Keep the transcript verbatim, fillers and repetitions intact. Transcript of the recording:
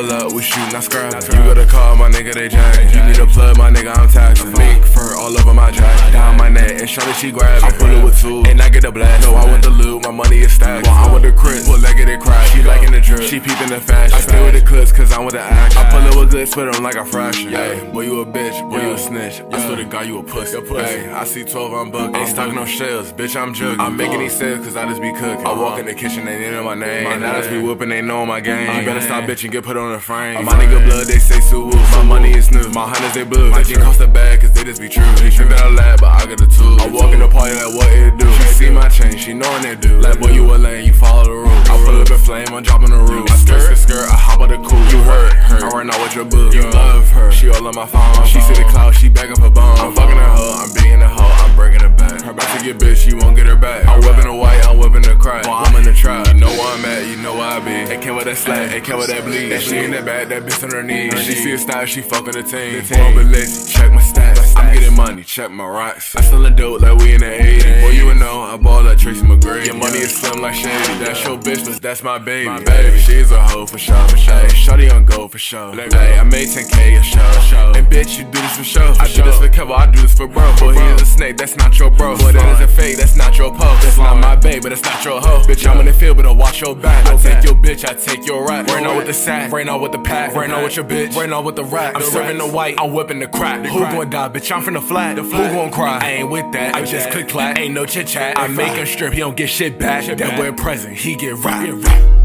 Hold up, we shootin', I scrap. You got a call, my nigga, they change. You need a plug, my nigga, I'm taxin'. Mink fur all over my jacket. Down my neck, and shorty, she grab it. I pull it with two, and I get a blast. No, I want the loot, my money is stacked. Well, I want the crisp, well, I get it cracked. She liking the drip, she peepin' the fashion. I stay with the clips, cause I'm with the action. I pull it with good, spit on like a fraction. Ay, boy, you a bitch, boy, you a snitch. I swear to God, you a pussy. Ay, I see twelve, I'm buckin'. Ain't stockin' no shells, bitch, I'm juggin'. I'm making these sales, cause I just be cookin'. I walk in the kitchen, they needin' my name. And I just be whoopin', they know my game. You better stop bitchin', get put on a frame. My nigga blood, they say Sue. My money is new, my hunters, they blue. My jeans cost a bag, cause they just be true. They drink out loud, but I got the two. I walk in the party like, what it do? She see my chain, she knowin' that dude. Like, boy, you a lame, you follow the rules. I pull up in flame, I'm droppin' the roof. I stretch the skirt, I hop out the coupe. You hurt her, I run out with your boo. You love her, she all on my phone. She see the cloud, she back up her bone. I'm fuckin' her hoe, I'm beatin' her hoe, I'm breakin' her back. Her back to get bitch, she won't get her back. I'm whippin' her white, I'm whippin' her crack. Well, I'm in the trap, you know where I'm at, you know where I be. They came with that slack, they came with that bleed. And she in that bag, that bitch on her knees. She see a style, she fuckin' the team. One religion, check my stats. I'm gettin' money, check my rocks. I sellin' dope like we in the eighties. Boy, you know, I ball like Tracy McGrady. Your money is slim like Shady. That's your bitch, but that's my baby. My baby, she's a hoe for sure, for sure. Shawty on gold for sure. Hey, I made ten K a show. And bitch, you do this for show. I do this for cover, I do this for bro. Boy, he's a snake, that's not your bro. Boy, that is a fake, that's not your post. That's not my babe, but that's not your hoe. Bitch, I'm in the field, but I watch your back. I take your bitch, I take your right. Rain on with the sack, rain on with the pack, rain on with your bitch, rain on with the rack. I'm serving the white, I'm whipping the crack. Who gon' die, bitch? I'm finna flat. Who gon' cry? I ain't with that. I just click clap, ain't no chit chat. I make him strip, he don't get shit back. That boy present, he get right.